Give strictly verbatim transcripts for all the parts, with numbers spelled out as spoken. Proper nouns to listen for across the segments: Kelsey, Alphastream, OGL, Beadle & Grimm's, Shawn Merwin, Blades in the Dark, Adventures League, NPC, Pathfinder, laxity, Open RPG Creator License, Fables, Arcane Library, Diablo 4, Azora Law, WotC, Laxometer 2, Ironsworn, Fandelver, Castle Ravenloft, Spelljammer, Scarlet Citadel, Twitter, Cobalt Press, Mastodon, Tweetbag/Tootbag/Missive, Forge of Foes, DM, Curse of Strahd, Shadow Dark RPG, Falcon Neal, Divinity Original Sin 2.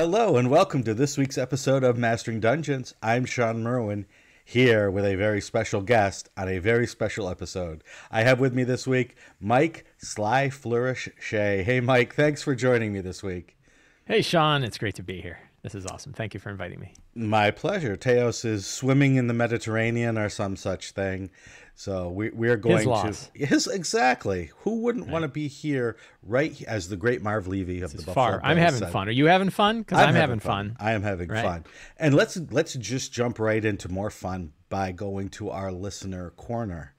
Hello and welcome to this week's episode of Mastering Dungeons. I'm Shawn Merwin, here with a very special guest on a very special episode. I have with me this week Mike Sly Flourish Shea. Hey Mike, thanks for joining me this week. Hey Shawn, it's great to be here. This is awesome. Thank you for inviting me. My pleasure. Teos is swimming in the Mediterranean or some such thing. So we, we are going his loss. to his exactly. Who wouldn't right. want to be here, right? As the great Marv Levy of this the Buffalo far. Bills I'm having said. fun. Are you having fun? Because I'm, I'm having fun. fun. I am having right? fun. And let's let's just jump right into more fun by going to our listener corner.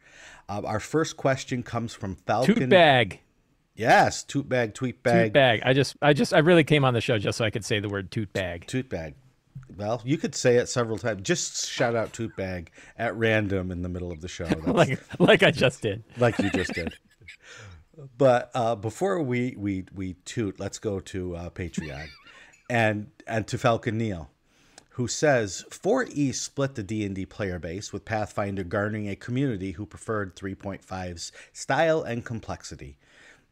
Uh, our first question comes from Falcon. Toot bag. Yes, toot bag, tweet bag. Toot bag. I just, I just, I really came on the show just so I could say the word toot bag. Toot bag. Well, you could say it several times. Just shout out Tootbag at random in the middle of the show. like, like I just did. Like you just did. But uh, before we, we, we toot, let's go to uh, Patreon and, and to Falcon Neal, who says, four E split the D and D player base, with Pathfinder garnering a community who preferred three point five's style and complexity.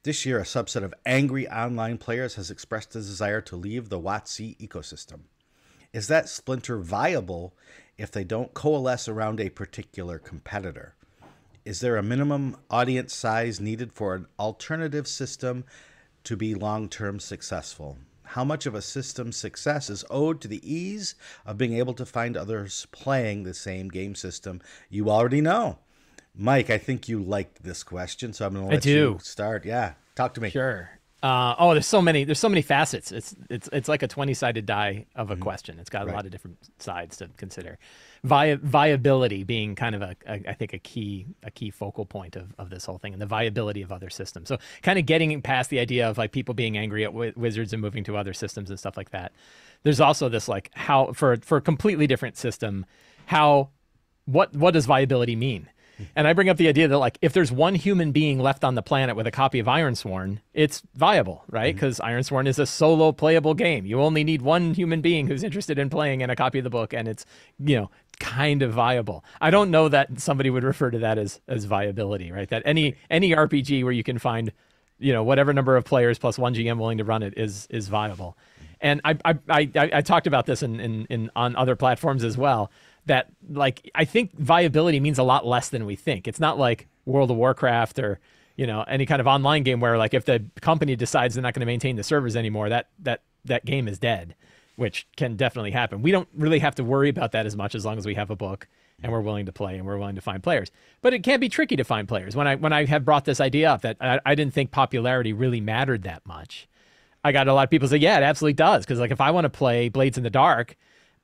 This year, a subset of angry online players has expressed a desire to leave the WotC ecosystem. Is that splinter viable if they don't coalesce around a particular competitor? Is there a minimum audience size needed for an alternative system to be long-term successful? How much of a system's success is owed to the ease of being able to find others playing the same game system you already know? Mike, I think you liked this question, so I'm going to let you start. Yeah, talk to me. Sure. Uh, oh, there's so many. There's so many facets. It's it's it's like a twenty-sided die of a mm-hmm. question. It's got a right. lot of different sides to consider. Vi viability being kind of a, a I think a key a key focal point of of this whole thing, and the viability of other systems. So kind of getting past the idea of like people being angry at wi wizards and moving to other systems and stuff like that. There's also this like how for for a completely different system, how what what does viability mean? And I bring up the idea that, like, if there's one human being left on the planet with a copy of Ironsworn, it's viable, right? Because mm-hmm. Ironsworn is a solo playable game. You only need one human being who's interested in playing and a copy of the book, and it's, you know, kind of viable. I don't know that somebody would refer to that as as viability, right? That any any R P G where you can find, you know, whatever number of players plus one G M willing to run it is is viable. And I I I, I talked about this in, in in on other platforms as well. That, like, I think viability means a lot less than we think. It's not like World of Warcraft or, you know, any kind of online game where, like, if the company decides they're not going to maintain the servers anymore, that that that game is dead, which can definitely happen. We don't really have to worry about that as much as long as we have a book and we're willing to play and we're willing to find players. But it can be tricky to find players. When I when I have brought this idea up that I, I didn't think popularity really mattered that much, I got a lot of people say, yeah, it absolutely does. Because, like, if I want to play Blades in the Dark,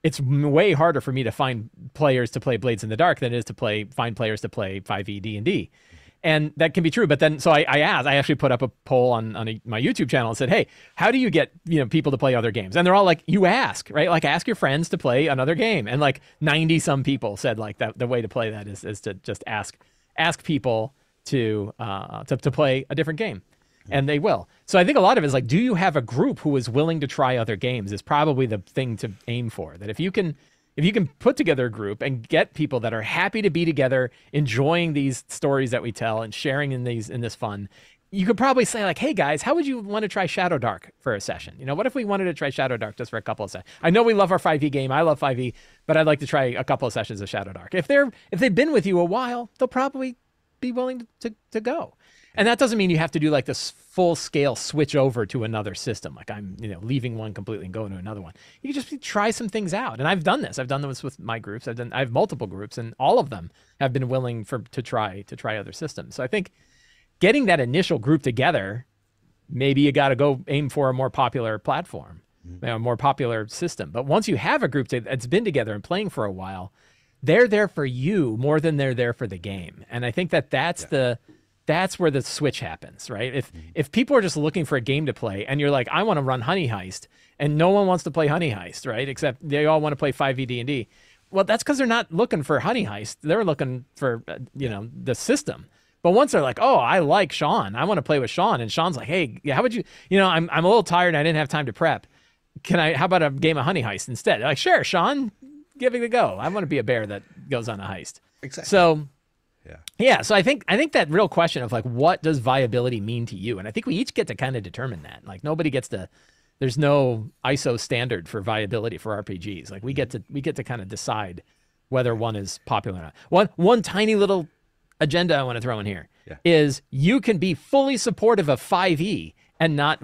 it's way harder for me to find players to play Blades in the Dark than it is to play find players to play five E D and D. And that can be true. But then, so I, I asked, I actually put up a poll on, on a, my YouTube channel and said, hey, how do you get, you know, people to play other games? And they're all like, you ask, right? Like, ask your friends to play another game. And like ninety some people said, like, that the way to play that is, is to just ask, ask people to, uh, to, to play a different game. And they will. So I think a lot of it is like, do you have a group who is willing to try other games is probably the thing to aim for. That if you can if you can put together a group and get people that are happy to be together, enjoying these stories that we tell and sharing in these in this fun, you could probably say, like, hey guys, how would you want to try Shadow Dark for a session? You know, what if we wanted to try Shadow Dark just for a couple of sessions? I know we love our five E game, I love five E, but I'd like to try a couple of sessions of Shadow Dark. If they're if they've been with you a while, they'll probably be willing to, to, to go. And that doesn't mean you have to do like this full scale switch over to another system. Like I'm, you know, leaving one completely and going to another one. You can just try some things out. And I've done this. I've done this with my groups. I've done, I have multiple groups and all of them have been willing for, to try, to try other systems. So I think getting that initial group together, maybe you got to go aim for a more popular platform, mm-hmm. you know, a more popular system. But once you have a group that's been together and playing for a while, they're there for you more than they're there for the game. And I think that that's yeah. the, that's where the switch happens, right? If mm-hmm. if people are just looking for a game to play and you're like, I want to run Honey Heist, and no one wants to play Honey Heist, right? Except they all want to play five E D and D. Well, that's because they're not looking for Honey Heist. They're looking for, you know, the system. But once they're like, oh, I like Shawn. I want to play with Shawn. And Shawn's like, hey, how would you, you know, I'm, I'm a little tired and I didn't have time to prep. Can I, how about a game of Honey Heist instead? They're like, sure, Shawn, give it a go. I want to be a bear that goes on a heist. Exactly. So... Yeah. Yeah. So I think I think that real question of like, what does viability mean to you? And I think we each get to kind of determine that. Like nobody gets to there's no I S O standard for viability for R P Gs. Like we get to we get to kind of decide whether one is popular or not. One one tiny little agenda I want to throw in here yeah. is you can be fully supportive of five E and not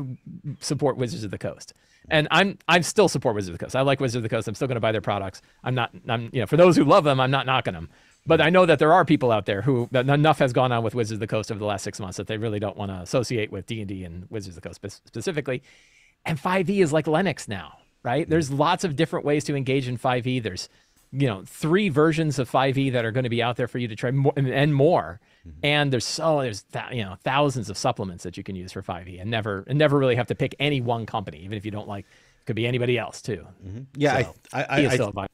support Wizards of the Coast. And I'm I'm still support Wizards of the Coast. I like Wizards of the Coast. I'm still going to buy their products. I'm not I'm you know for those who love them, I'm not knocking them. But I know that there are people out there who that enough has gone on with Wizards of the Coast over the last six months that they really don't want to associate with D and D and Wizards of the Coast specifically. And five E is like Linux now, right? There's lots of different ways to engage in five E. There's, you know, three versions of five E that are going to be out there for you to try more, and more. Mm-hmm. And there's so there's th- you know thousands of supplements that you can use for five E, and never and never really have to pick any one company, even if you don't like. It could be anybody else too. Mm-hmm. Yeah, so, I, I, I, still I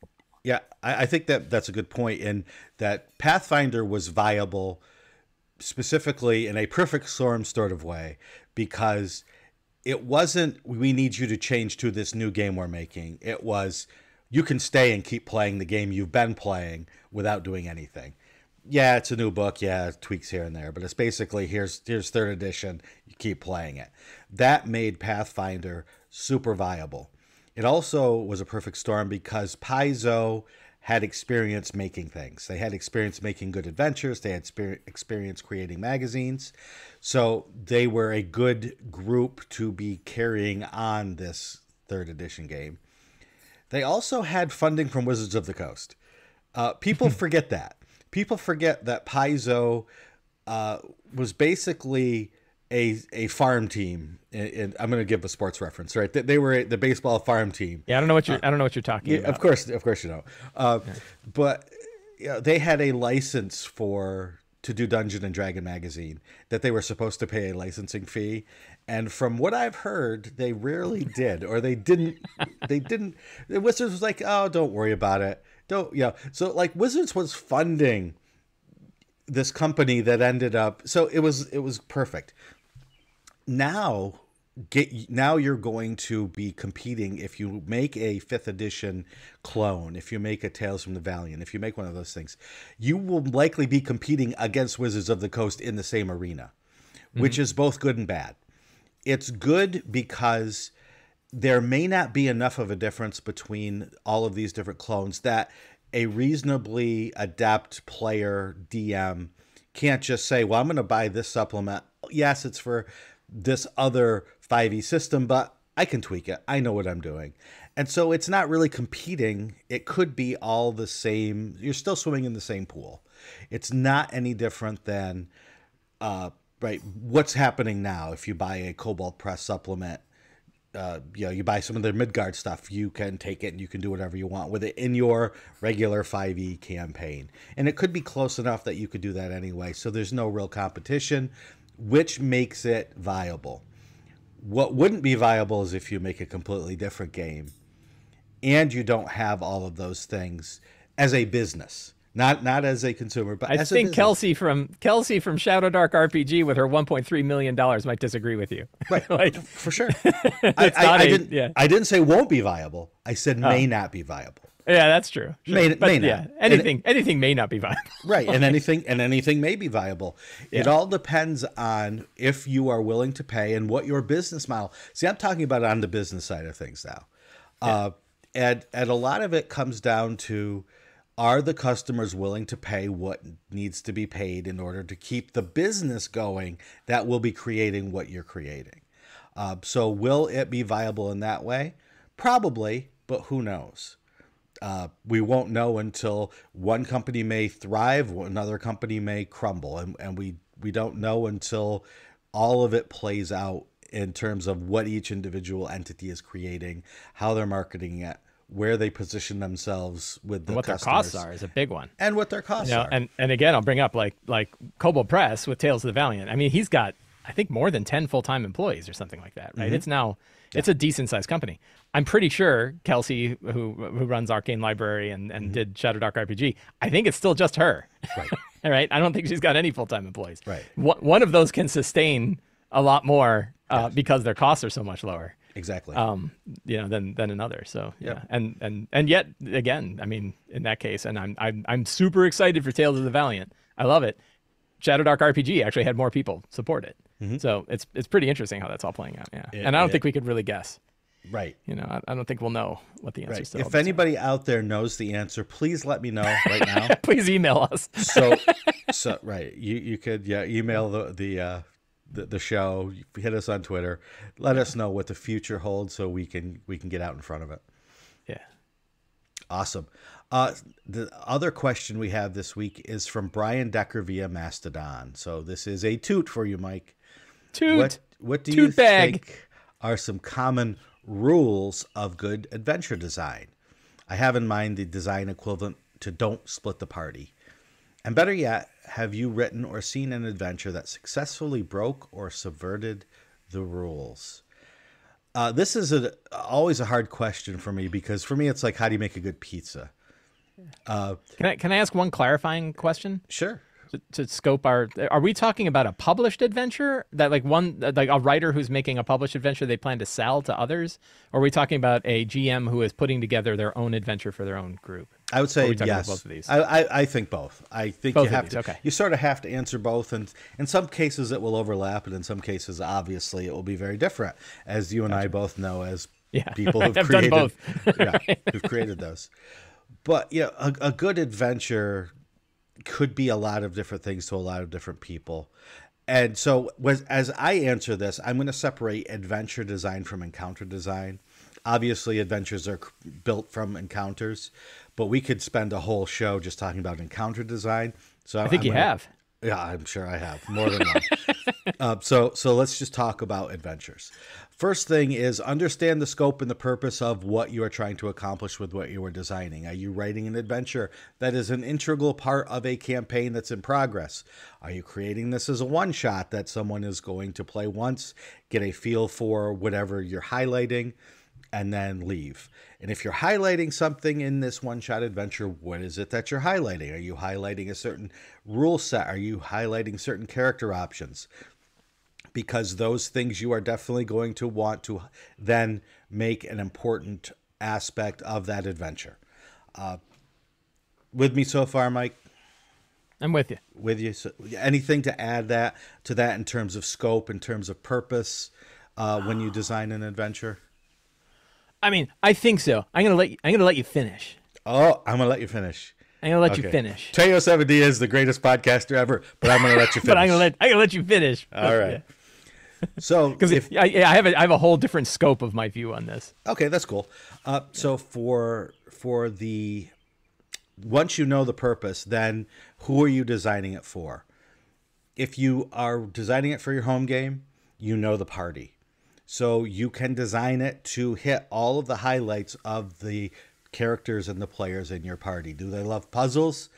yeah, I, I think that that's a good point, and that Pathfinder was viable specifically in a perfect storm sort of way because. It wasn't, we need you to change to this new game we're making. It was, you can stay and keep playing the game you've been playing without doing anything. Yeah, it's a new book. Yeah, tweaks here and there. But it's basically, here's here's third edition. You keep playing it. That made Pathfinder super viable. It also was a perfect storm because Paizo had experience making things. They had experience making good adventures. They had experience creating magazines. So they were a good group to be carrying on this third edition game. They also had funding from Wizards of the Coast. Uh, people forget that. People forget that Paizo uh, was basically a a farm team. And I'm going to give a sports reference, right? They were the baseball farm team. Yeah, I don't know what you uh, I don't know what you're talking yeah, about. Of course, of course you know. Uh, yeah. But you know, they had a license for to do Dungeon and Dragon magazine that they were supposed to pay a licensing fee, and from what I've heard, they rarely did, or they didn't. They didn't. The Wizards was like, oh, don't worry about it. Don't you know? So like Wizards was funding this company that ended up. So it was it was perfect. Now, get now you're going to be competing if you make a fifth edition clone, if you make a Tales from the Valiant, if you make one of those things, you will likely be competing against Wizards of the Coast in the same arena, mm-hmm. which is both good and bad. It's good because there may not be enough of a difference between all of these different clones that a reasonably adept player D M can't just say, well, I'm going to buy this supplement. Yes, it's for this other five E system, but I can tweak it. I know what I'm doing. And so it's not really competing. It could be all the same. You're still swimming in the same pool. It's not any different than uh, right. what's happening now. If you buy a Cobalt Press supplement, uh, you know, you buy some of their Midgard stuff, you can take it and you can do whatever you want with it in your regular five E campaign. And it could be close enough that you could do that anyway. So there's no real competition, which makes it viable. What wouldn't be viable is if you make a completely different game and you don't have all of those things as a business, not not as a consumer, but I as think a Kelsey from Kelsey from Shadow Dark R P G with her one point three million dollars might disagree with you. Right, like, for sure. I, I, I, a, didn't, yeah. I didn't say won't be viable. I said may oh. not be viable. Yeah, that's true. Sure. May, but, may yeah, not. Anything, it, anything may not be viable. Right, and anything, and anything may be viable. Yeah. It all depends on if you are willing to pay and what your business model. See, I'm talking about on the business side of things now. Yeah. Uh, and, and a lot of it comes down to, are the customers willing to pay what needs to be paid in order to keep the business going that will be creating what you're creating? Uh, so will it be viable in that way? Probably, but who knows? Uh, we won't know until one company may thrive, another company may crumble. And, and we, we don't know until all of it plays out in terms of what each individual entity is creating, how they're marketing it, where they position themselves with the and what customers. Their costs are is a big one. And what their costs you know, are. And, and again, I'll bring up like, like Kobold Press with Tales of the Valiant. I mean, he's got, I think, more than ten full-time employees or something like that, right? Mm-hmm. It's now... Yeah. It's a decent-sized company. I'm pretty sure Kelsey, who who runs Arcane Library and, and mm-hmm. did Shadow Dark R P G, I think it's still just her. Right. All right. I don't think she's got any full-time employees. Right. One, one of those can sustain a lot more uh, yes. because their costs are so much lower. Exactly. Um. You know, than than another. So yep. yeah. And and and yet again, I mean, in that case, and I'm I'm I'm super excited for Tales of the Valiant. I love it. Shadow Dark R P G actually had more people support it. Mm-hmm. So it's it's pretty interesting how that's all playing out. Yeah. It, and I don't it, think we could really guess. Right. You know, I, I don't think we'll know what the answer is. Right. If anybody time. out there knows the answer, please let me know right now. Please email us. So, so right. You, you could yeah email the, the, uh, the, the show, hit us on Twitter. Let us know what the future holds so we can, we can get out in front of it. Yeah. Awesome. Uh, the other question we have this week is from Brian Decker via Mastodon. So this is a toot for you, Mike. Toot. What, what do toot you bag. think are some common rules of good adventure design? I have in mind the design equivalent to don't split the party. And better yet, have you written or seen an adventure that successfully broke or subverted the rules? Uh, this is a, always a hard question for me, because for me, it's like, how do you make a good pizza? Uh, can I, can I ask one clarifying question? Sure. To, to scope our, are we talking about a published adventure that like one, like a writer who's making a published adventure they plan to sell to others? Or are we talking about a G M who is putting together their own adventure for their own group? I would say yes. Both of these? I, I, I think both. I think both you have these, to, okay. you sort of have to answer both. And in some cases it will overlap, and in some cases, obviously it will be very different, as you and gotcha. I both know as yeah. people who've created, done both. yeah, who've created those. But you know, a, a good adventure could be a lot of different things to a lot of different people. And so was, as I answer this, I'm going to separate adventure design from encounter design. Obviously, adventures are built from encounters, but we could spend a whole show just talking about encounter design. So I think I'm you gonna, have. Yeah, I'm sure I have. More than one. uh, so, so let's just talk about adventures. First thing is understand the scope and the purpose of what you are trying to accomplish with what you are designing. Are you writing an adventure that is an integral part of a campaign that's in progress? Are you creating this as a one-shot that someone is going to play once, get a feel for whatever you're highlighting, and then leave? And if you're highlighting something in this one-shot adventure, what is it that you're highlighting? Are you highlighting a certain rule set? Are you highlighting certain character options? Because those things you are definitely going to want to then make an important aspect of that adventure. Uh, with me so far, Mike? I'm with you. With you. So, anything to add that to that in terms of scope, in terms of purpose, uh, when you design an adventure? I mean, I think so. I'm gonna let you, I'm gonna let you finish. Oh, I'm gonna let you finish. I'm gonna let okay. you finish. Teos Abadia is the greatest podcaster ever, but I'm gonna let you finish. but I'm gonna let I'm gonna let you finish. All right. Yeah. So, because if I, I have a, I have a whole different scope of my view on this. Okay, that's cool. Uh, yeah. So for for the once you know the purpose, then who are you designing it for? If you are designing it for your home game, you know the party. So you can design it to hit all of the highlights of the characters and the players in your party. Do they love puzzles?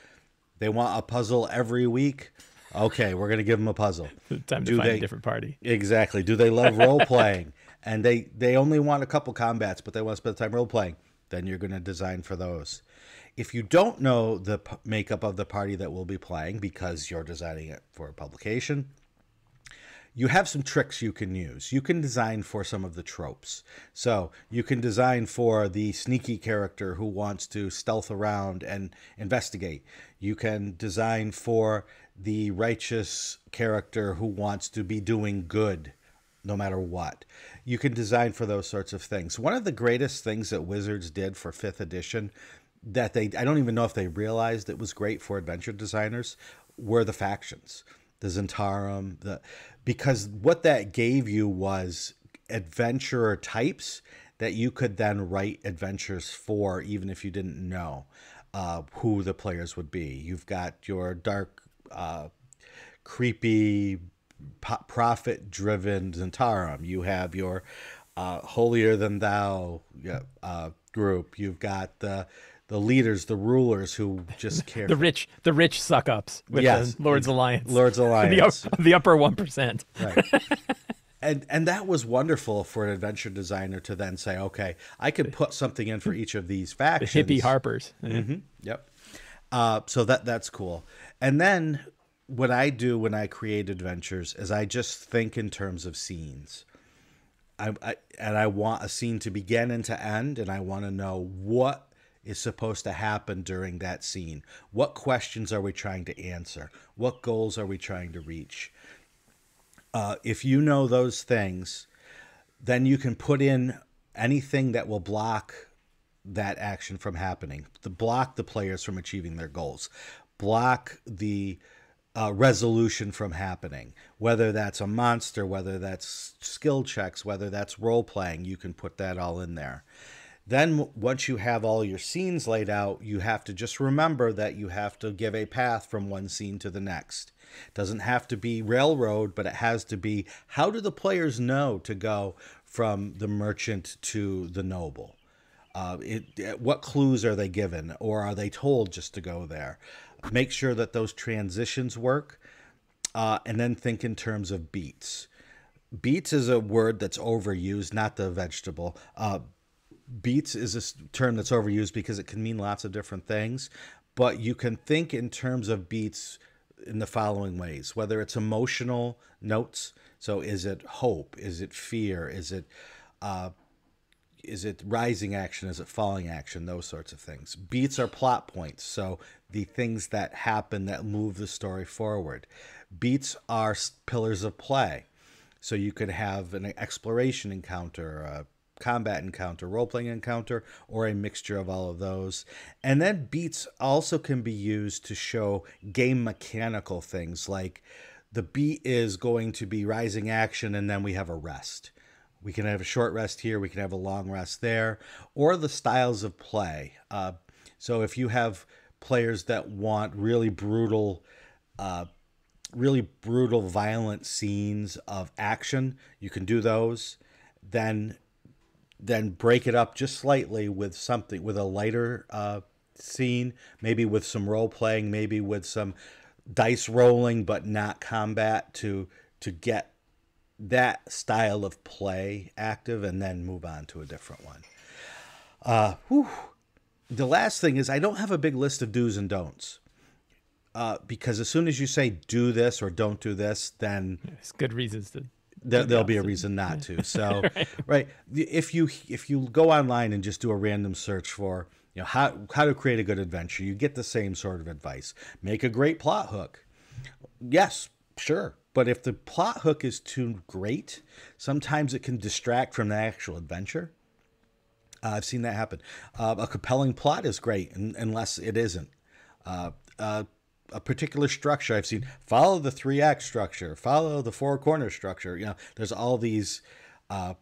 They want a puzzle every week? Okay, we're going to give them a puzzle. Time to find a different party. Exactly. Do they love role-playing? And they, they only want a couple combats, but they want to spend time role-playing. Then you're going to design for those. If you don't know the p- makeup of the party that will be playing because you're designing it for publication, you have some tricks you can use. You can design for some of the tropes. So you can design for the sneaky character who wants to stealth around and investigate. You can design for the righteous character who wants to be doing good no matter what. You can design for those sorts of things. One of the greatest things that Wizards did for fifth edition that they, I don't even know if they realized it was great for adventure designers, were the factions. The Zhentarim, the because what that gave you was adventurer types that you could then write adventures for, even if you didn't know uh, who the players would be. You've got your dark, uh, creepy, po- profit-driven Zhentarim. You have your uh, holier-than-thou uh, group. You've got the The leaders, the rulers who just care. the rich, the rich suck-ups with yes, the Lord's Alliance. Lord's Alliance. The, the upper one percent. Right. and, and that was wonderful for an adventure designer to then say, okay, I could put something in for each of these factions. The hippie harpers. Mm-hmm. Yep. Uh, so that that's cool. And then what I do when I create adventures is I just think in terms of scenes. I, I And I want a scene to begin and to end, and I want to know what is supposed to happen during that scene. What questions are we trying to answer? What goals are we trying to reach? Uh, if you know those things, then you can put in anything that will block that action from happening, to block the players from achieving their goals, block the uh, resolution from happening, whether that's a monster, whether that's skill checks, whether that's role-playing, you can put that all in there. Then once you have all your scenes laid out, you have to just remember that you have to give a path from one scene to the next. It doesn't have to be railroad, but it has to be, how do the players know to go from the merchant to the noble? Uh, it, what clues are they given, or are they told just to go there? Make sure that those transitions work, uh, and then think in terms of beats. Beats is a word that's overused, not the vegetable. Uh, Beats is a term that's overused because it can mean lots of different things, but you can think in terms of beats in the following ways, whether it's emotional notes. So is it hope? Is it fear? Is it, uh, is it rising action? Is it falling action? Those sorts of things. Beats are plot points. So the things that happen that move the story forward. Beats are pillars of play. So you could have an exploration encounter, uh, combat encounter, role-playing encounter, or a mixture of all of those. And then beats also can be used to show game mechanical things, like the beat is going to be rising action and then we have a rest. We can have a short rest here, we can have a long rest there, or the styles of play. Uh, so if you have players that want really brutal uh, really brutal violent scenes of action, you can do those. Then then break it up just slightly with something, with a lighter uh, scene, maybe with some role playing, maybe with some dice rolling, but not combat, to to get that style of play active, and then move on to a different one. Uh, whew. The last thing is, I don't have a big list of do's and don'ts. Uh, because as soon as you say do this or don't do this, then it's good reasons to... There, there'll be a reason not to. So, right. right. If you, if you go online and just do a random search for, you know, how, how to create a good adventure, you get the same sort of advice. Make a great plot hook. Yes, sure. But if the plot hook is too great, sometimes it can distract from the actual adventure. Uh, I've seen that happen. Uh, a compelling plot is great, and, unless it isn't. Uh, uh, a particular structure I've seen, follow the three act structure, follow the four corner structure. You know, there's all these, uh,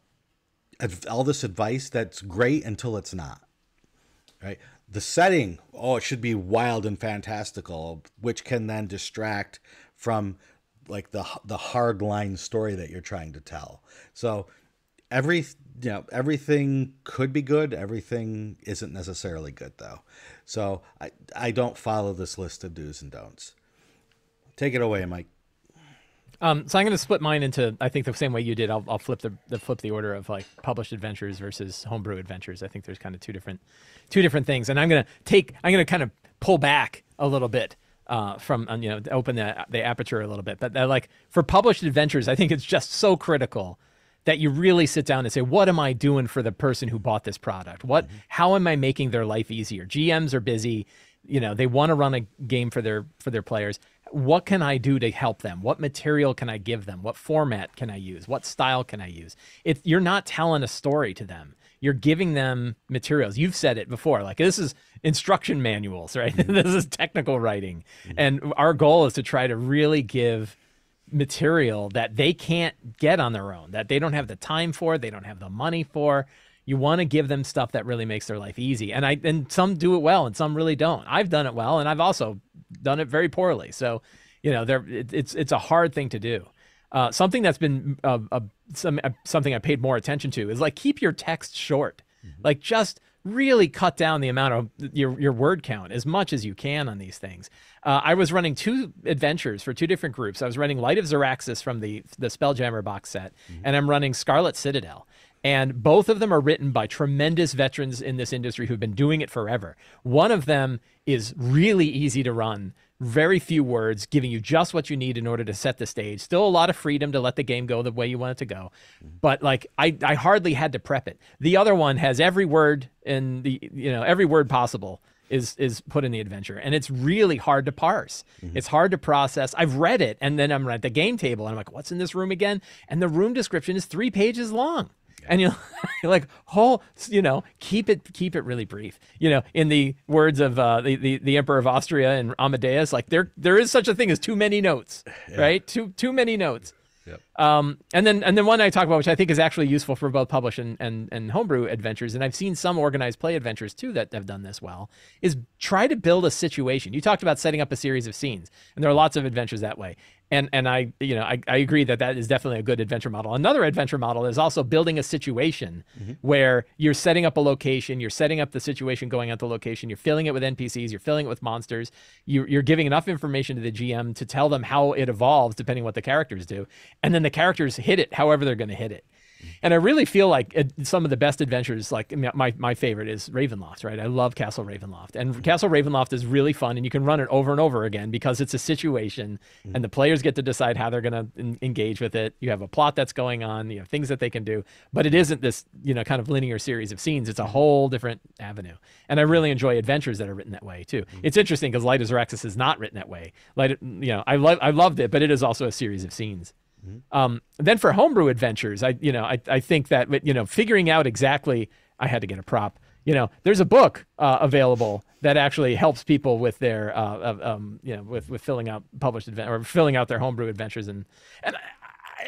all this advice that's great until it's not. Right. The setting, oh, it should be wild and fantastical, which can then distract from like the, the hard line story that you're trying to tell. So every, you know, everything could be good. Everything isn't necessarily good though. So I, I don't follow this list of do's and don'ts. Take it away, Mike. Um, so I'm going to split mine into, I think, the same way you did. I'll, I'll flip the, the flip the order of like published adventures versus homebrew adventures. I think there's kind of two different, two different things. And I'm going to take, I'm going to kind of pull back a little bit uh, from, you know, open the, the aperture a little bit. But like for published adventures, I think it's just so critical that you really sit down and say, what am I doing for the person who bought this product? What, mm-hmm. How am I making their life easier? G Ms are busy, you know, they want to run a game for their for their players. What can I do to help them? What material can I give them? What format can I use? What style can I use? If you're not telling a story to them, you're giving them materials. You've said it before, like this is instruction manuals, right? Mm-hmm. This is technical writing. Mm-hmm. And our goal is to try to really give material that they can't get on their own, that they don't have the time for, they don't have the money for. You want to give them stuff that really makes their life easy. And I and some do it well and some really don't. I've done it well and I've also done it very poorly. So, you know, there it, it's it's a hard thing to do. Uh, something that's been uh, uh, some uh, something I paid more attention to is like keep your text short. Mm-hmm. Like just really cut down the amount of your, your word count as much as you can on these things. Uh, I was running two adventures for two different groups. I was running Light of Xaryxis from the, the Spelljammer box set, mm-hmm. and I'm running Scarlet Citadel. And both of them are written by tremendous veterans in this industry who've been doing it forever. One of them is really easy to run, very few words, giving you just what you need in order to set the stage. Still a lot of freedom to let the game go the way you want it to go. But like, I, I hardly had to prep it. The other one has every word in the, you know, every word possible is, is put in the adventure. And it's really hard to parse. Mm-hmm. It's hard to process. I've read it. And then I'm at the game table and I'm like, what's in this room again? And the room description is three pages long. And you're like, whole, you know, keep it, keep it really brief. You know, in the words of uh, the, the the Emperor of Austria and Amadeus, like there there is such a thing as too many notes, yeah. right? Too too many notes. Yep. Um, and then and then one I talk about, which I think is actually useful for both published and, and and homebrew adventures, and I've seen some organized play adventures too that have done this well, is try to build a situation. You talked about setting up a series of scenes, and there are lots of adventures that way. And and I you know I, I agree that that is definitely a good adventure model. Another adventure model is also building a situation mm-hmm. where you're setting up a location, you're setting up the situation going at the location, you're filling it with N P Cs, you're filling it with monsters, you, you're giving enough information to the G M to tell them how it evolves depending on what the characters do, and then the characters hit it however they're going to hit it. Mm-hmm. And I really feel like some of the best adventures, like my my favorite is Ravenloft, right? I love Castle Ravenloft, and mm-hmm. Castle Ravenloft is really fun, and you can run it over and over again because it's a situation, mm-hmm. and the players get to decide how they're going to engage with it. You have a plot that's going on, you have things that they can do, but it isn't this you know kind of linear series of scenes. It's a whole different avenue, and I really enjoy adventures that are written that way too. Mm-hmm. It's interesting because Light of Xaryxis is not written that way. Light, you know, I love I loved it, but it is also a series of scenes. Mm-hmm. Um, then for homebrew adventures, I, you know, I, I think that, you know, figuring out exactly, I had to get a prop, you know, there's a book uh, available that actually helps people with their, uh, um, you know, with, with filling out published advent or filling out their homebrew adventures. And, and I,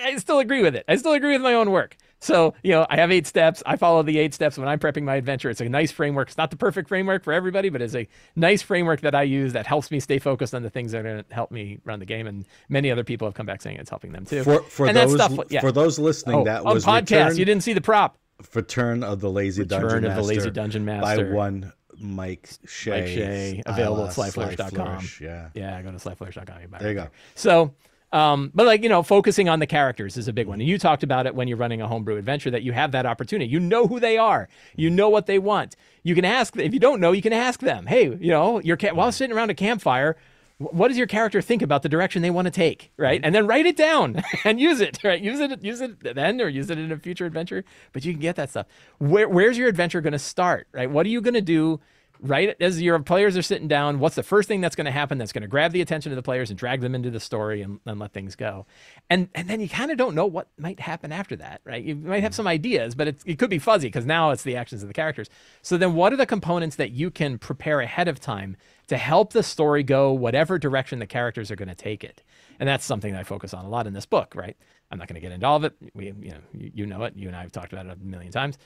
I still agree with it. I still agree with my own work. So, you know, I have eight steps. I follow the eight steps when I'm prepping my adventure. It's a nice framework. It's not the perfect framework for everybody, but it's a nice framework that I use that helps me stay focused on the things that are going to help me run the game. And many other people have come back saying it's helping them too. For, for, and those, that stuff, yeah. for those listening, oh, that was on podcast. Return, you didn't see the prop. Return of the Lazy Return Dungeon Master. Return of the Lazy Dungeon Master. By one Mike Shea. Mike Shea. Available at sly flourish dot com. Yeah. yeah, go to sly flourish dot com. There you go. So... Um, but like, you know, focusing on the characters is a big one. And you talked about it when you're running a homebrew adventure that you have that opportunity. You know who they are. You know what they want. You can ask, if you don't know, you can ask them, hey, you know, you're ca- while sitting around a campfire, what does your character think about the direction they want to take, right? And then write it down and use it, right? Use it, use it then or use it in a future adventure, but you can get that stuff. Where, where's your adventure going to start, right? What are you going to do? Right as your players are sitting down, what's the first thing that's going to happen that's going to grab the attention of the players and drag them into the story and, and let things go? And and then you kind of don't know what might happen after that, right? You might have some ideas, but it, it could be fuzzy because now it's the actions of the characters. So then what are the components that you can prepare ahead of time to help the story go whatever direction the characters are going to take it? And that's something that I focus on a lot in this book, right? I'm not going to get into all of it. We, you know, you, you know it. You and I have talked about it a million times.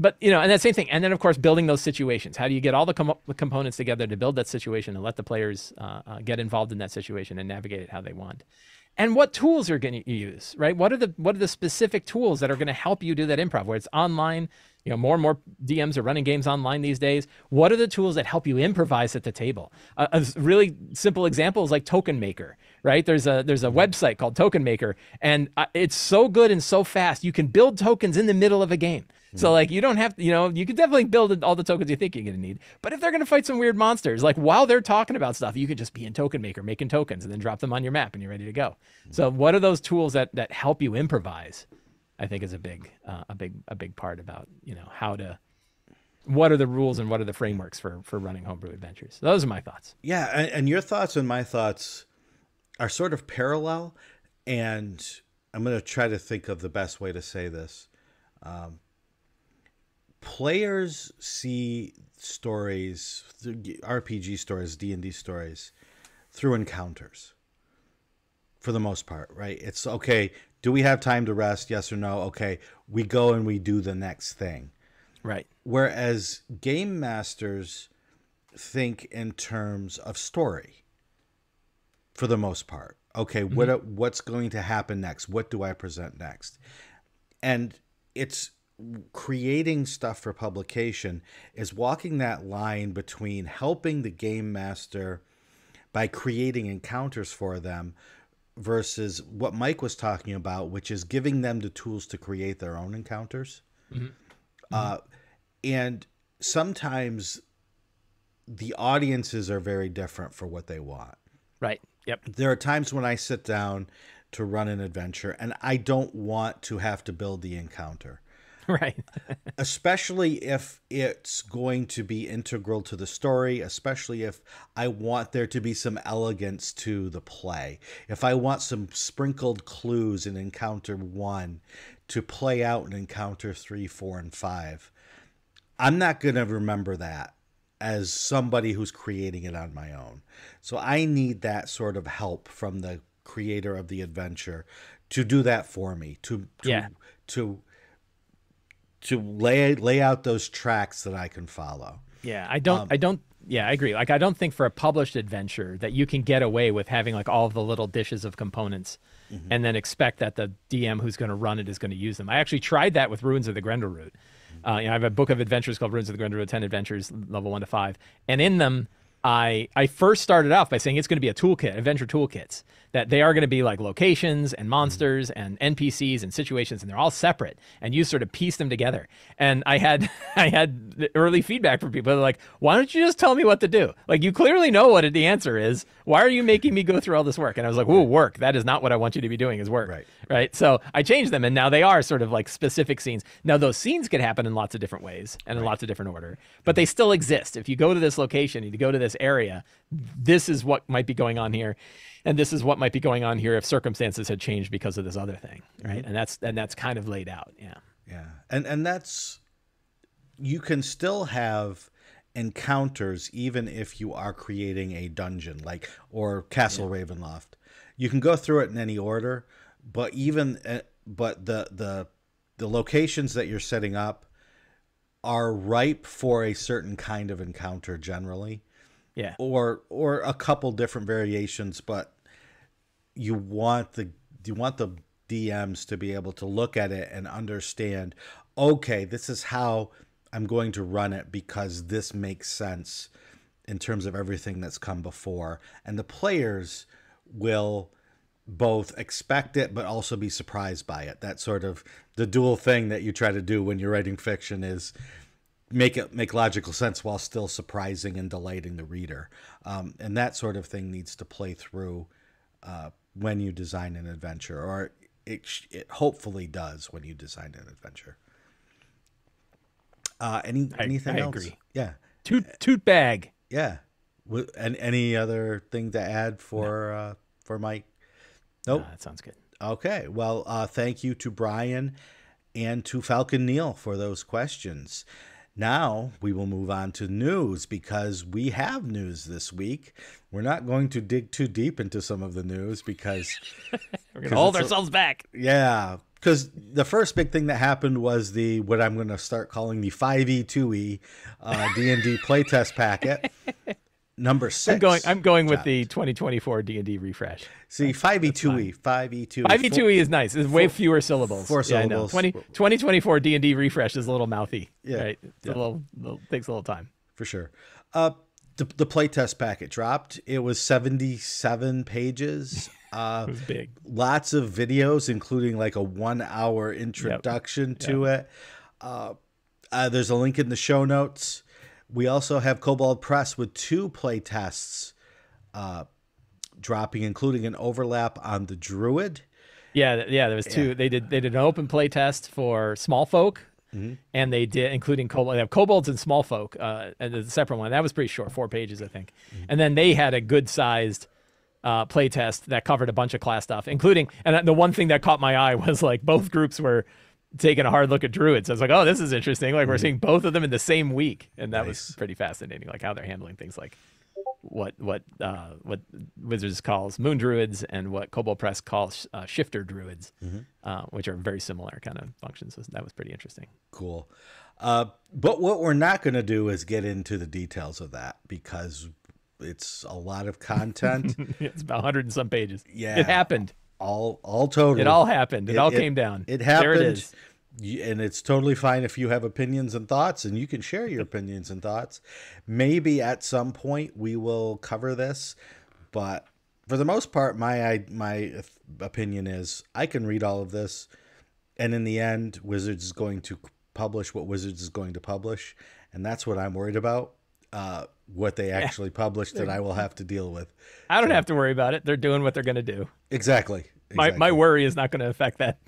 But, you know, and that same thing. And then, of course, building those situations. How do you get all the com- components together to build that situation and let the players uh, uh, get involved in that situation and navigate it how they want? And what tools are going to use, right? What are the what are the specific tools that are going to help you do that improv, whether it's online? You know, more and more D Ms are running games online these days. What are the tools that help you improvise at the table? Uh, a really simple example is like Token Maker, right? There's a there's a website called Token Maker, and uh, it's so good and so fast. You can build tokens in the middle of a game. So like you don't have to, you know, you can definitely build all the tokens you think you're going to need. But if they're going to fight some weird monsters, like while they're talking about stuff, you can just be in Token Maker making tokens and then drop them on your map and you're ready to go. So what are those tools that that help you improvise? I think is a big, uh, a big, a big part about, you know, how to, what are the rules and what are the frameworks for for running homebrew adventures? So those are my thoughts. Yeah, and, and your thoughts and my thoughts are sort of parallel, and I'm going to try to think of the best way to say this. Um, Players see stories, R P G stories, D and D stories, through encounters for the most part, right? It's, okay, do we have time to rest? Yes or no? Okay, we go and we do the next thing. Right. Whereas game masters think in terms of story for the most part. Okay, mm-hmm. what what's going to happen next? What do I present next? And it's... creating stuff for publication is walking that line between helping the game master by creating encounters for them versus what Mike was talking about, which is giving them the tools to create their own encounters. Mm-hmm. Uh, and sometimes the audiences are very different for what they want. Right. Yep. There are times when I sit down to run an adventure and I don't want to have to build the encounter. Right. Especially if it's going to be integral to the story, especially if I want there to be some elegance to the play. If I want some sprinkled clues in encounter one to play out in encounter three, four, and five, I'm not going to remember that as somebody who's creating it on my own. So I need that sort of help from the creator of the adventure to do that for me, to to yeah. to, to lay lay out those tracks that I can follow. Yeah, I don't um, I don't yeah, I agree. Like, I don't think for a published adventure that you can get away with having like all the little dishes of components mm-hmm. and then expect that the D M who's going to run it is going to use them. I actually tried that with Ruins of the Grendel Route. Mm-hmm. Uh, you know, I have a book of adventures called Ruins of the Grendel Route, ten Adventures, level one to five. And in them, I, I first started off by saying it's going to be a toolkit, adventure toolkits, that they are going to be like locations and monsters and N P Cs and situations, and they're all separate, and you sort of piece them together. And I had I had early feedback from people. They're like, why don't you just tell me what to do? Like, you clearly know what the answer is. Why are you making me go through all this work? And I was like, whoa, work. That is not what I want you to be doing is work. Right. Right. So I changed them, and now they are sort of like specific scenes. Now, those scenes can happen in lots of different ways and in right. lots of different order, but they still exist. If you go to this location, you go to this area, this is what might be going on here, and this is what might be going on here if circumstances had changed because of this other thing, right? And that's and that's kind of laid out. Yeah. Yeah. And and that's, you can still have encounters even if you are creating a dungeon like or Castle yeah. Ravenloft. You can go through it in any order, but even but the the the locations that you're setting up are ripe for a certain kind of encounter generally. Yeah. Or or a couple different variations, but you want the you want the D Ms to be able to look at it and understand, okay, this is how I'm going to run it because this makes sense in terms of everything that's come before. And the players will both expect it but also be surprised by it. That's sort of the dual thing that you try to do when you're writing fiction is make it make logical sense while still surprising and delighting the reader. Um, and that sort of thing needs to play through uh, when you design an adventure, or it, it hopefully does when you design an adventure. Uh, any, I, anything I else? Agree. Yeah. Toot, toot bag. Yeah. And any other thing to add for, no. uh, for Mike? Nope. No, that sounds good. Okay. Well, uh, thank you to Brian and to Falcon Neal for those questions. Now we will move on to news, because we have news this week. We're not going to dig too deep into some of the news because we're going to hold ourselves a, back. Yeah, because the first big thing that happened was the what I'm going to start calling the five E two E uh, D and D playtest packet. Number six. I'm going. I'm going with the twenty twenty-four D and D refresh. See, five E two E, five E two E, five E two E is nice. It's way fewer syllables. Four syllables. Yeah, twenty twenty-four D and D refresh is a little mouthy. Yeah, right? It's yeah. a little, little takes a little time for sure. Uh, the the playtest packet dropped. It was seventy-seven pages. Uh, it was big. Lots of videos, including like a one-hour introduction yep. to yep. it. Uh, uh, there's a link in the show notes. We also have Kobold Press with two play tests uh, dropping, including an overlap on the Druid. Yeah, yeah, there was two. Yeah. They did they did an open play test for Small Folk, mm-hmm. and they did including Kobold. They have Kobolds and Small Folk, uh, and the separate one that was pretty short, four pages, I think. Mm-hmm. And then they had a good sized uh, play test that covered a bunch of class stuff, including. And the one thing that caught my eye was like both groups were taking a hard look at druids. I was like, oh, this is interesting. Like, we're mm-hmm. seeing both of them in the same week. And that nice. was pretty fascinating, like how they're handling things like what what uh, what Wizards calls moon druids and what Kobold Press calls uh, shifter druids, mm-hmm. uh, which are very similar kind of functions. So that was pretty interesting. Cool. Uh, but what we're not going to do is get into the details of that because it's a lot of content. It's about one hundred and some pages. Yeah. It happened. All, all total. It all happened. It, it all came it, down. It happened. There it is. And it's totally fine if you have opinions and thoughts, and you can share your opinions and thoughts. Maybe at some point we will cover this, but for the most part, my my opinion is I can read all of this, and in the end, Wizards is going to publish what Wizards is going to publish, and that's what I'm worried about. Uh, what they actually published that I will have to deal with. I don't so. have to worry about it. They're doing what they're going to do. Exactly. exactly. My my worry is not going to affect that.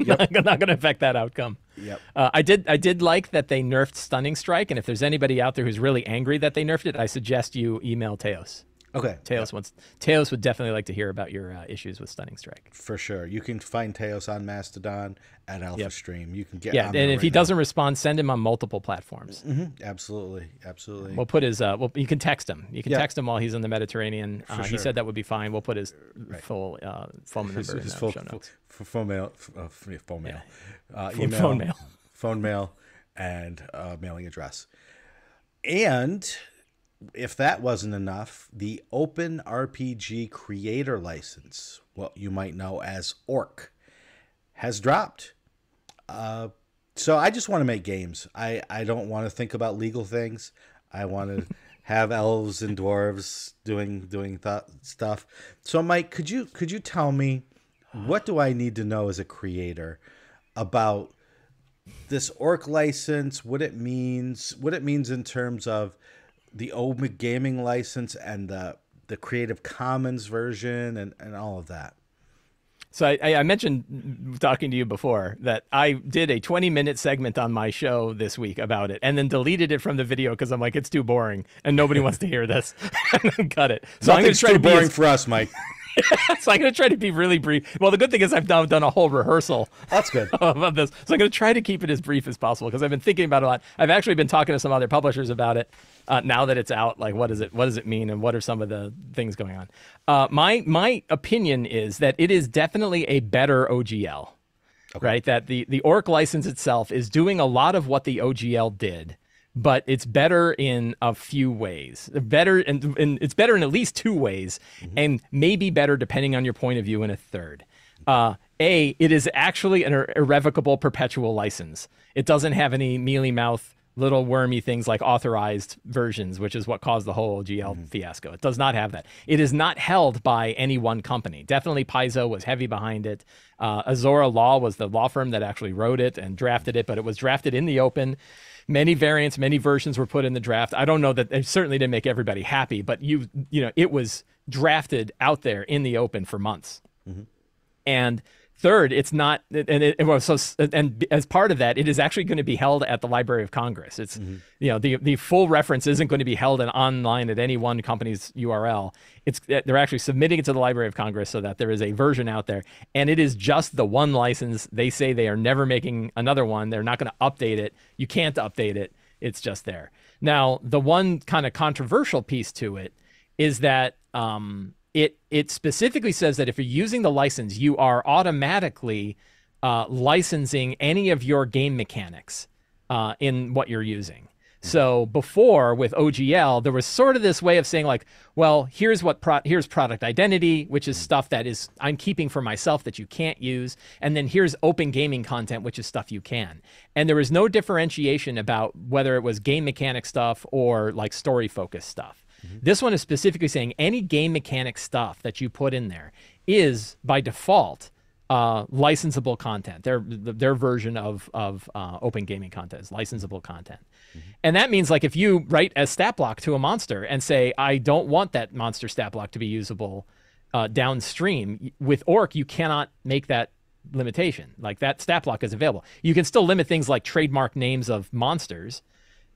Yep. not going to affect that outcome. Yep. Uh, I did. I did like that they nerfed Stunning Strike, and if there's anybody out there who's really angry that they nerfed it, I suggest you email Teos. Okay. Teos yep. wants. Teos would definitely like to hear about your uh, issues with Stunning Strike. For sure. You can find Teos on Mastodon at AlphaStream. Yep. You can get. Yeah, on and if right he now. doesn't respond, send him on multiple platforms. Mm-hmm. Absolutely, absolutely. We'll put his. Uh, well, you can text him. You can yep. text him while he's in the Mediterranean. Uh, sure. He said that would be fine. We'll put his right. full uh, phone number. His, his in full show notes. Full, full mail. Uh, phone mail. Yeah. Uh, email, phone mail. Phone mail, and uh, mailing address, and. If that wasn't enough, the Open R P G Creator License, what you might know as O R C, has dropped. Uh, so I just want to make games. I, I don't want to think about legal things. I want to have elves and dwarves doing doing th stuff. So Mike, could you could you tell me what do I need to know as a creator about this O R C license? What it means? What it means in terms of the Open Gaming License and the the Creative Commons version and and all of that. So I, I mentioned talking to you before that I did a twenty minute segment on my show this week about it and then deleted it from the video because I'm like, it's too boring and nobody wants to hear this. And then cut it. So I'm going to try to be boring for us, Mike. So I'm going to try to be really brief. Well, the good thing is I've now done a whole rehearsal. That's good. Of this. So I'm going to try to keep it as brief as possible because I've been thinking about it a lot. I've actually been talking to some other publishers about it uh, now that it's out. Like, what is it? What does it mean? And what are some of the things going on? Uh, my my opinion is that it is definitely a better O G L, okay. right? That the, the O R C license itself is doing a lot of what the O G L did, but it's better in a few ways. Better, and, and it's better in at least two ways, mm-hmm. and maybe better depending on your point of view in a third. Uh, a, it is actually an irre irrevocable perpetual license. It doesn't have any mealy mouth, little wormy things like authorized versions, which is what caused the whole O G L mm-hmm. fiasco. It does not have that. It is not held by any one company. Definitely Paizo was heavy behind it. Uh, Azora Law was the law firm that actually wrote it and drafted it, but it was drafted in the open. Many variants, many versions were put in the draft. I don't know that it certainly didn't make everybody happy, but you, you know, it was drafted out there in the open for months. Mm-hmm. And third, it's not, and it, well, so and as part of that, it is actually going to be held at the Library of Congress. It's, mm-hmm. you know, the the full reference isn't going to be held in online at any one company's U R L. It's they're actually submitting it to the Library of Congress so that there is a version out there, and it is just the one license. They say they are never making another one. They're not going to update it. You can't update it. It's just there. Now, the one kind of controversial piece to it is that. Um, It, it specifically says that if you're using the license, you are automatically uh, licensing any of your game mechanics uh, in what you're using. So before with O G L, there was sort of this way of saying like, well, here's what pro here's product identity, which is stuff that is I'm keeping for myself that you can't use. And then here's open gaming content, which is stuff you can. And there was no differentiation about whether it was game mechanic stuff or like story focused stuff. Mm-hmm. This one is specifically saying any game mechanic stuff that you put in there is by default uh, licensable content. Their their version of of uh, open gaming content is licensable content, mm-hmm. and that means like if you write a stat block to a monster and say I don't want that monster stat block to be usable uh, downstream with O R C, you cannot make that limitation. Like that stat block is available. You can still limit things like trademark names of monsters.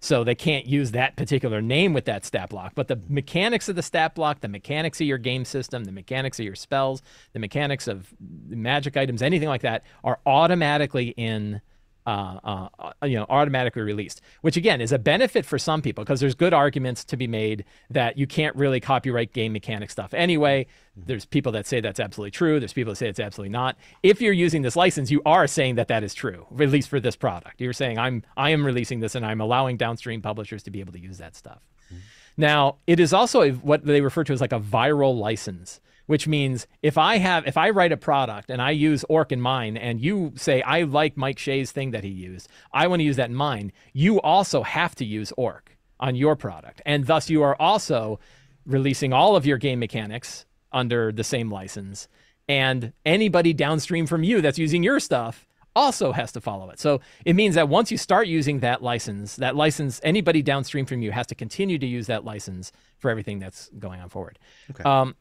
So they can't use that particular name with that stat block. But the mechanics of the stat block, the mechanics of your game system, the mechanics of your spells, the mechanics of magic items, anything like that are automatically in, uh, uh, you know, automatically released, which again is a benefit for some people because there's good arguments to be made that you can't really copyright game mechanic stuff anyway. There's people that say that's absolutely true. There's people that say it's absolutely not. If you're using this license, you are saying that that is true, at least for this product. You're saying I'm I am releasing this and I'm allowing downstream publishers to be able to use that stuff. Mm-hmm. Now, it is also a, what they refer to as like a viral license, which means if I have, if I write a product and I use O R C in mine and you say, I like Mike Shea's thing that he used, I want to use that in mine, you also have to use O R C on your product. And thus you are also releasing all of your game mechanics under the same license. And anybody downstream from you that's using your stuff also has to follow it. So it means that once you start using that license, that license, anybody downstream from you has to continue to use that license for everything that's going on forward. Okay. Um,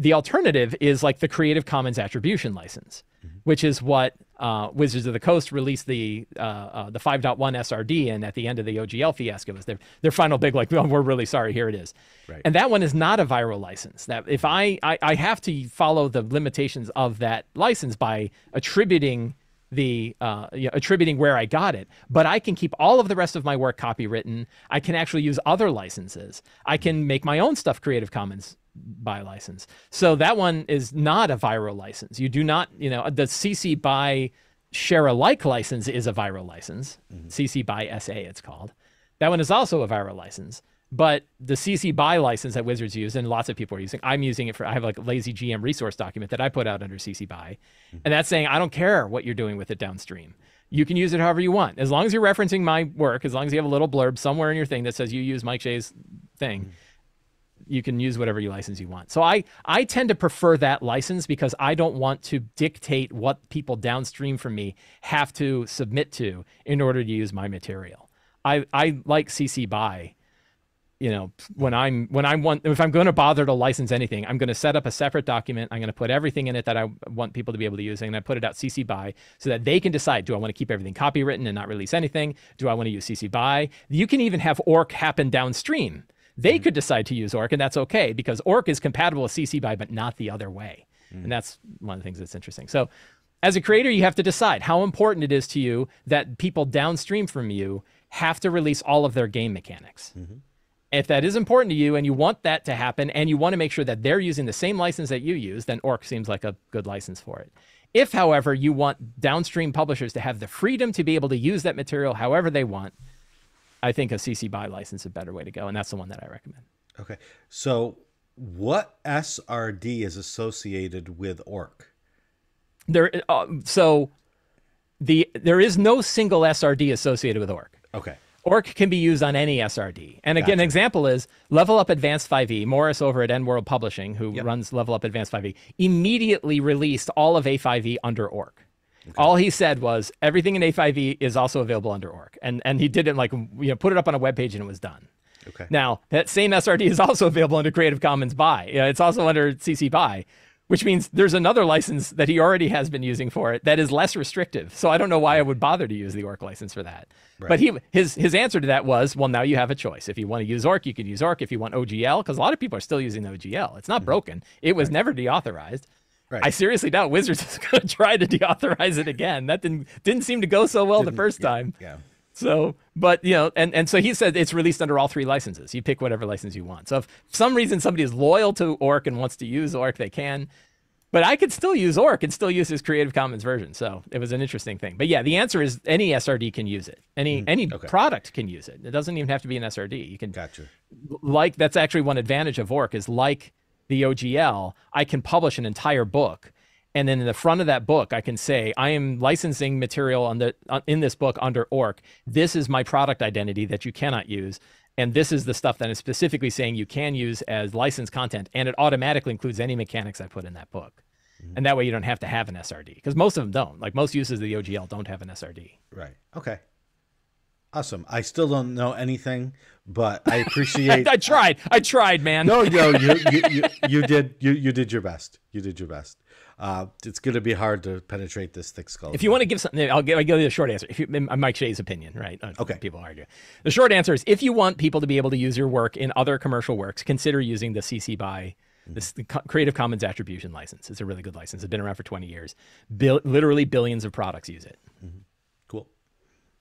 The alternative is like the Creative Commons Attribution License, mm-hmm. which is what uh, Wizards of the Coast released the uh, uh, the five point one S R D, and at the end of the O G L fiasco, was their their final big like, oh, we're really sorry, here it is. Right. And that one is not a viral license. That if I, I I have to follow the limitations of that license by attributing the uh, you know, attributing where I got it, but I can keep all of the rest of my work copywritten. I can actually use other licenses. I can make my own stuff Creative Commons by license. So that one is not a viral license. You do not, you know, the C C by share alike license is a viral license. Mm-hmm. C C by S A it's called. That one is also a viral license. But the C C B Y license that Wizards use, and lots of people are using, I'm using it for, I have like a lazy G M resource document that I put out under C C B Y. And that's saying, I don't care what you're doing with it downstream. You can use it however you want. As long as you're referencing my work, as long as you have a little blurb somewhere in your thing that says you use Mike Shea's thing, mm-hmm. you can use whatever you license you want. So I, I tend to prefer that license because I don't want to dictate what people downstream from me have to submit to in order to use my material. I, I like C C B Y. You know, when I'm when I want, if I'm going to bother to license anything, I'm going to set up a separate document. I'm going to put everything in it that I want people to be able to use, and I put it out C C B Y so that they can decide: do I want to keep everything copywritten and not release anything? Do I want to use C C B Y? You can even have O R C happen downstream. They mm-hmm. could decide to use O R C, and that's okay because O R C is compatible with C C B Y, but not the other way. Mm-hmm. And that's one of the things that's interesting. So, as a creator, you have to decide how important it is to you that people downstream from you have to release all of their game mechanics. Mm-hmm. If that is important to you and you want that to happen and you want to make sure that they're using the same license that you use, then O R C seems like a good license for it. If, however, you want downstream publishers to have the freedom to be able to use that material however they want, I think a C C B Y license is a better way to go, and that's the one that I recommend. Okay. So what S R D is associated with O R C? There, uh, so the there is no single S R D associated with O R C. Okay. O R C can be used on any S R D. And again, gotcha. An example is Level Up Advanced five E. Morris over at N World Publishing, who yep. runs Level Up Advanced five E, immediately released all of A five E under O R C. Okay. All he said was everything in A five E is also available under O R C. And and he didn't like you know put it up on a webpage and it was done. Okay. Now, that same S R D is also available under Creative Commons by. You know, it's also under C C B Y, which means there's another license that he already has been using for it that is less restrictive. So I don't know why I would bother to use the O R C license for that. Right. But he his his answer to that was, well, now you have a choice. If you want to use O R C, you can use O R C. If you want O G L, because a lot of people are still using O G L. It's not mm-hmm. broken. It was right. never deauthorized. Right. I seriously doubt Wizards is going to try to deauthorize it again. That didn't didn't seem to go so well didn't, the first yeah, time. Yeah. So, but, you know, and, and so he said it's released under all three licenses. You pick whatever license you want. So if for some reason somebody is loyal to O R C and wants to use O R C, they can. But I could still use O R C and still use his Creative Commons version. So it was an interesting thing. But yeah, the answer is any S R D can use it. Any mm-hmm. any okay. product can use it. It doesn't even have to be an S R D. You can gotcha. Like that's actually one advantage of O R C is like the O G L, I can publish an entire book. And then in the front of that book, I can say, I am licensing material on the, uh, in this book under O R C. This is my product identity that you cannot use. And this is the stuff that is specifically saying you can use as licensed content. And it automatically includes any mechanics I put in that book. Mm-hmm. And that way you don't have to have an S R D because most of them don't. Like most uses of the O G L don't have an S R D. Right. Okay. Awesome. I still don't know anything, but I appreciate. I, I tried. I tried, man. No, no, you, you, you, you did. You, you did your best. You did your best. Uh, it's going to be hard to penetrate this thick skull. If you want to give something, I'll give, I'll give you a short answer. If you, Mike Shea's opinion, right? Okay. People argue. The short answer is if you want people to be able to use your work in other commercial works, consider using the C C B Y, this the Creative Commons Attribution License. It's a really good license. It's been around for twenty years. Bill, literally billions of products use it. Mm-hmm. Cool.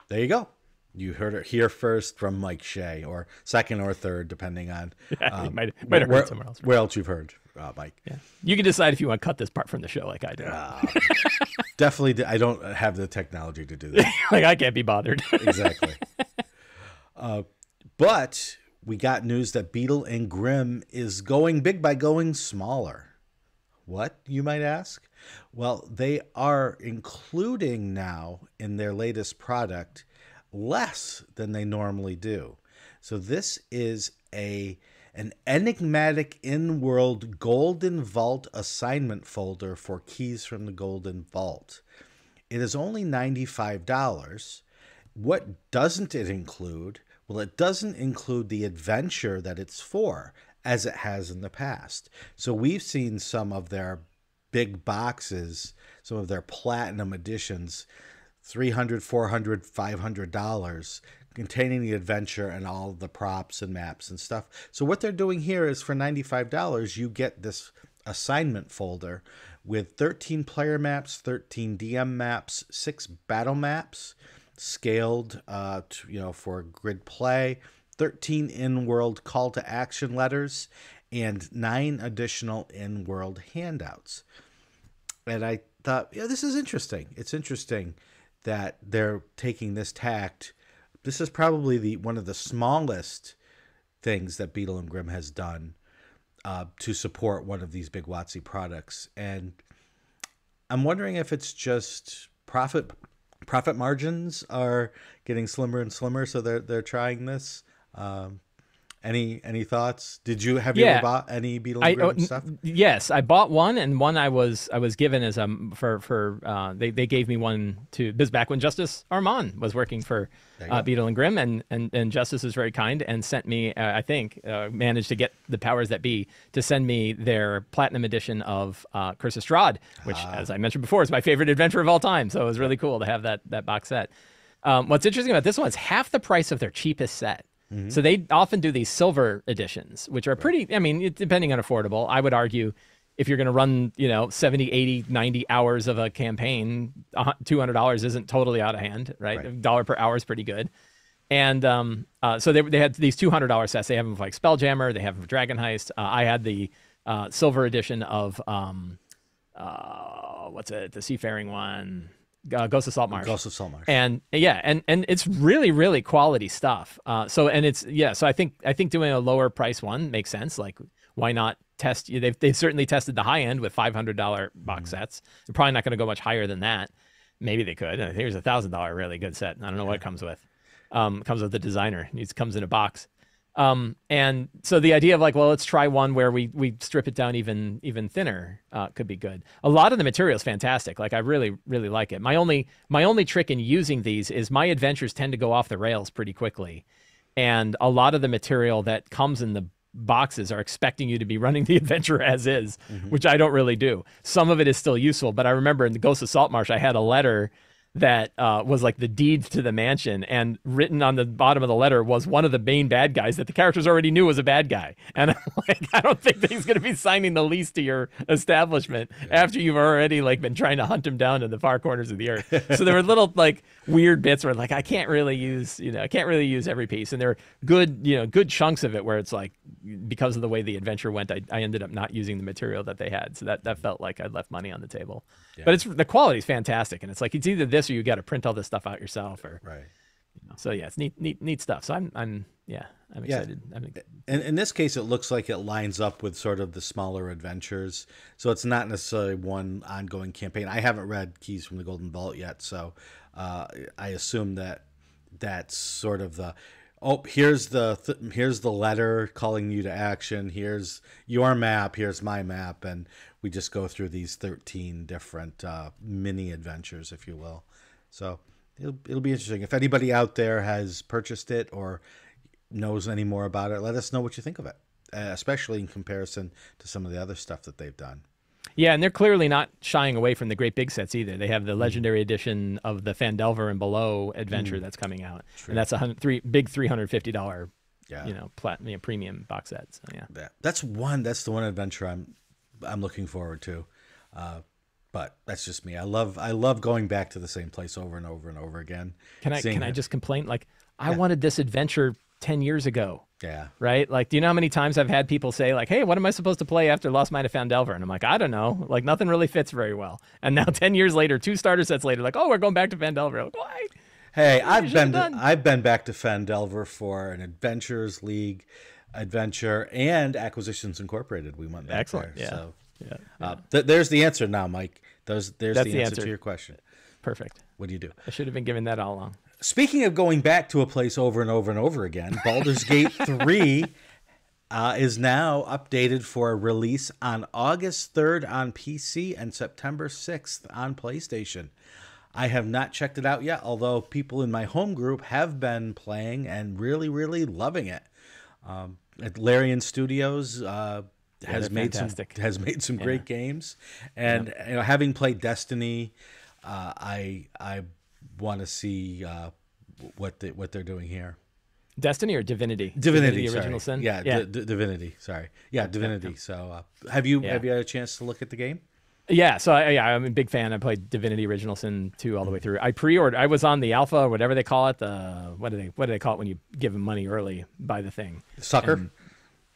There you go. You heard it here first from Mike Shea, or second or third, depending on yeah, um, might, might have where, heard somewhere else. Where else you've heard, uh, Mike? Yeah, you can decide if you want to cut this part from the show, like I do. Uh, definitely, I don't have the technology to do that. Like I can't be bothered. Exactly. Uh, but we got news that Beetle and Grimm is going big by going smaller. What, you might ask? Well, they are including now in their latest product less than they normally do. So this is a an enigmatic in-world Golden Vault assignment folder for Keys from the Golden Vault. It is only ninety-five dollars. What doesn't it include? Well, it doesn't include the adventure that it's for, as it has in the past. So we've seen some of their big boxes some of their platinum editions, three hundred, four hundred, five hundred dollars, containing the adventure and all the props and maps and stuff. So what they're doing here is for ninety-five dollars, you get this assignment folder with thirteen player maps, thirteen D M maps, six battle maps, scaled, uh, to, you know, for grid play, thirteen in-world call to action letters, and nine additional in-world handouts. And I thought, yeah, this is interesting. It's interesting that they're taking this tact. This is probably the one of the smallest things that Beetle and Grimm has done uh, to support one of these big WotC products. And I'm wondering if it's just profit profit margins are getting slimmer and slimmer, so they're they're trying this. Um, Any any thoughts? Did you have you yeah. ever bought any Beetle and Grimm stuff? Yes, I bought one, and one I was I was given as a for for uh, they they gave me one to this back when Justice Armand was working for uh, Beetle and Grimm, and and and Justice was very kind and sent me uh, I think uh, managed to get the powers that be to send me their platinum edition of uh, Curse of Strahd, which uh. as I mentioned before is my favorite adventure of all time. So it was really cool to have that that box set. Um, what's interesting about this one is half the price of their cheapest set. Mm-hmm. So they often do these silver editions, which are pretty, I mean, depending on affordable, I would argue if you're going to run, you know, seventy, eighty, ninety hours of a campaign, two hundred dollars isn't totally out of hand, right? right. Dollar per hour is pretty good. And um, uh, so they, they had these two hundred dollar sets. They have them for like Spelljammer. They have them for Dragon Heist. Uh, I had the uh, silver edition of, um, uh, what's it, the seafaring one. Uh, Ghost of Saltmarsh. Ghost of Saltmarsh. And yeah, and and it's really really quality stuff. Uh, so and it's yeah. So I think I think doing a lower price one makes sense. Like why not test? They've they've certainly tested the high end with five hundred dollar box mm-hmm. sets. They're probably not going to go much higher than that. Maybe they could. Here's a thousand dollar really good set. I don't know yeah. what it comes with. Um, it comes with the designer. It comes in a box. Um, and so the idea of like, well, let's try one where we, we strip it down even, even thinner, uh, could be good. A lot of the material is fantastic. Like I really, really like it. My only, my only trick in using these is my adventures tend to go off the rails pretty quickly. And a lot of the material that comes in the boxes are expecting you to be running the adventure as is, mm-hmm. which I don't really do. Some of it is still useful, but I remember in the Ghost of Saltmarsh, I had a letter that uh, was like the deed to the mansion, and written on the bottom of the letter was one of the main bad guys that the characters already knew was a bad guy. And I'm like, I don't think that he's going to be signing the lease to your establishment yeah. after you've already like been trying to hunt him down in the far corners of the earth. So there were little like weird bits where like, I can't really use, you know, I can't really use every piece. And there are good, you know, good chunks of it where it's like, because of the way the adventure went, I, I ended up not using the material that they had. So that, that felt like I'd left money on the table, yeah. but it's, the quality is fantastic. And it's like, it's either this or you got to print all this stuff out yourself, or right. You know, so yeah, it's neat, neat, neat stuff. So I'm, I'm, yeah, I'm excited. Yeah. I'm excited. And in this case, it looks like it lines up with sort of the smaller adventures. So it's not necessarily one ongoing campaign. I haven't read Keys from the Golden Vault yet, so uh, I assume that that's sort of the oh, here's the th here's the letter calling you to action. Here's your map. Here's my map, and we just go through these thirteen different uh, mini adventures, if you will. So it'll, it'll be interesting. If anybody out there has purchased it or knows any more about it, let us know what you think of it, uh, especially in comparison to some of the other stuff that they've done. Yeah, and they're clearly not shying away from the great big sets either. They have the legendary edition of the Fandelver and below adventure mm. that's coming out. True. And that's a three, big three hundred fifty dollar yeah. you know, platinum, premium box set. So, yeah. yeah. That's one, that's the one adventure I'm I'm looking forward to. Uh, but that's just me. I love I love going back to the same place over and over and over again. Can I can I just complain? Like I yeah. wanted this adventure ten years ago. Yeah. Right? Like, do you know how many times I've had people say like, hey, what am I supposed to play after Lost Mine of Fandelver? And I'm like, I don't know. Like nothing really fits very well. And now ten years later, two starter sets later, like, oh, we're going back to Fandelver. Like, why? Hey, I've been, I've been back to Fandelver for an Adventures League adventure and Acquisitions Incorporated. We went back Excellent. there. Yeah. So yeah. Uh, th there's the answer now, Mike. There's, there's the, the answer, answer to your question. Perfect. What do you do? I should have been given that all along. Speaking of going back to a place over and over and over again, Baldur's Gate three uh, is now updated for a release on August third on P C and September sixth on PlayStation. I have not checked it out yet, although people in my home group have been playing and really, really loving it. Um, at Larian Studios, uh, yeah, has made fantastic. some has made some yeah. great games, and yeah. you know, having played Destiny, uh, I I want to see uh, what the, what they're doing here. Destiny or Divinity? Divinity, Divinity Original Sin. Yeah, yeah. D- Divinity. Sorry, yeah, Divinity. So, uh, have you yeah. have you had a chance to look at the game? Yeah, so I, yeah, I'm a big fan. I played Divinity Original Sin two all the way through. I pre-ordered. I was on the alpha, or whatever they call it. The what do they what do they call it when you give them money early? Buy the thing. Sucker. And,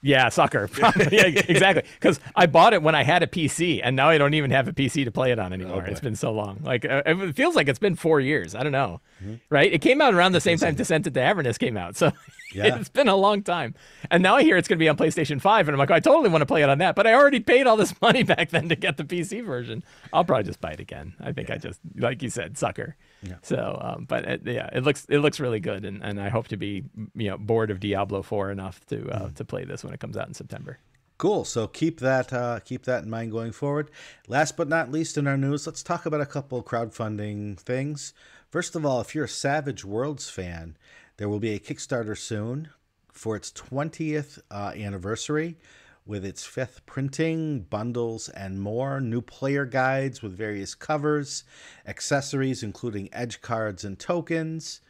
yeah, sucker. yeah, exactly. Because I bought it when I had a P C, and now I don't even have a P C to play it on anymore. Oh, it's been so long. Like it feels like it's been four years. I don't know, mm-hmm. right? It came out around the same time Descent into Avernus came out, so. Yeah. It's been a long time. And now I hear it's going to be on PlayStation five. And I'm like, I totally want to play it on that. But I already paid all this money back then to get the P C version. I'll probably just buy it again. I think yeah. I just, like you said, sucker. Yeah. So, um, but it, yeah, it looks it looks really good. And, and I hope to be you know bored of Diablo four enough to uh, mm. to play this when it comes out in September. Cool. So keep that uh, keep that in mind going forward. Last but not least in our news, let's talk about a couple of crowdfunding things. First of all, if you're a Savage Worlds fan, there will be a Kickstarter soon for its twentieth uh, anniversary with its fifth printing, bundles, and more. New player guides with various covers, accessories, including edge cards and tokens.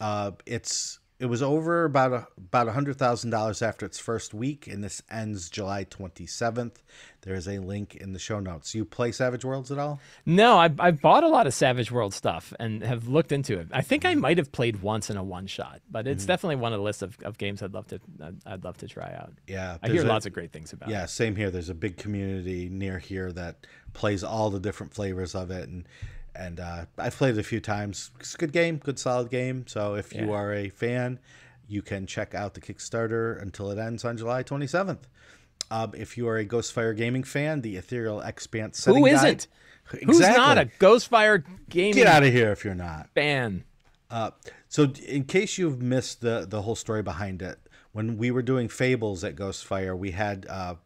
Uh, it's It was over about, a, about one hundred thousand dollars after its first week, and this ends July twenty-seventh. There is a link in the show notes. You play Savage Worlds at all? No, I, I bought a lot of Savage World stuff and have looked into it. I think I might have played once in a one-shot, but it's mm-hmm. definitely one of the list of, of games I'd love to I'd, I'd love to try out. Yeah, I hear a, lots of great things about yeah, it. Yeah, same here. There's a big community near here that plays all the different flavors of it, and And uh, I've played it a few times. It's a good game, good solid game. So if you yeah. are a fan, you can check out the Kickstarter until it ends on July twenty-seventh. Um, if you are a Ghostfire Gaming fan, the Ethereal Expanse setting guide. Who isn't? Exactly. Who's not a Ghostfire Gaming fan? Get out of here if you're not. Fan. Uh, so in case you've missed the, the whole story behind it, when we were doing Fables at Ghostfire, we had... Uh,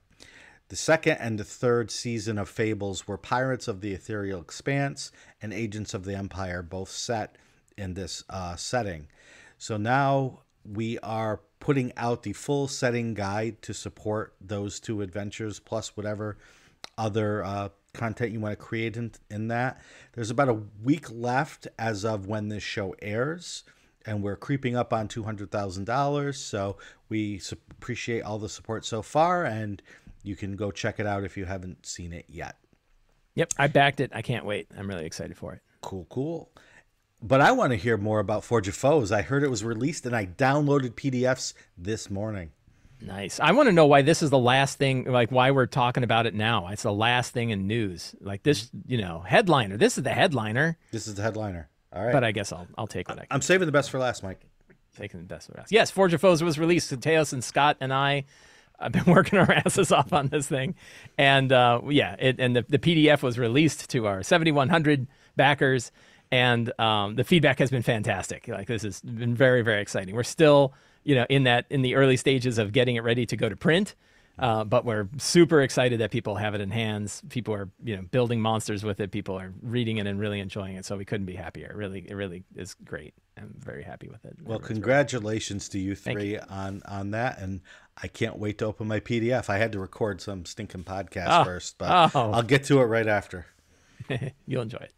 The second and the third season of Fables were Pirates of the Ethereal Expanse and Agents of the Empire, both set in this uh, setting. So now we are putting out the full setting guide to support those two adventures, plus whatever other uh, content you want to create in, in that. There's about a week left as of when this show airs, and we're creeping up on two hundred thousand dollars. So we appreciate all the support so far, and you can go check it out if you haven't seen it yet. Yep, I backed it. I can't wait. I'm really excited for it. Cool, cool. But I want to hear more about Forge of Foes. I heard it was released, and I downloaded P D Fs this morning. Nice. I want to know why this is the last thing, like why we're talking about it now. It's the last thing in news. Like this, you know, headliner. This is the headliner. This is the headliner. All right. But I guess I'll I'll take what I can. I'm saving the best for last, Mike. Taking the best for last. Yes, Forge of Foes was released to Teos and Scott and I. I've been working our asses off on this thing. And uh, yeah, it, and the, the P D F was released to our seventy-one hundred backers. And um, the feedback has been fantastic. Like this has been very, very exciting. We're still, you know, in that in the early stages of getting it ready to go to print. Uh, but we're super excited that people have it in hands. People are, you know, building monsters with it. People are reading it and really enjoying it. So we couldn't be happier. It really, it really is great. I'm very happy with it. Well, congratulations to you three on, on that. And I can't wait to open my P D F. I had to record some stinking podcast first, but I'll get to it right after. You'll enjoy it.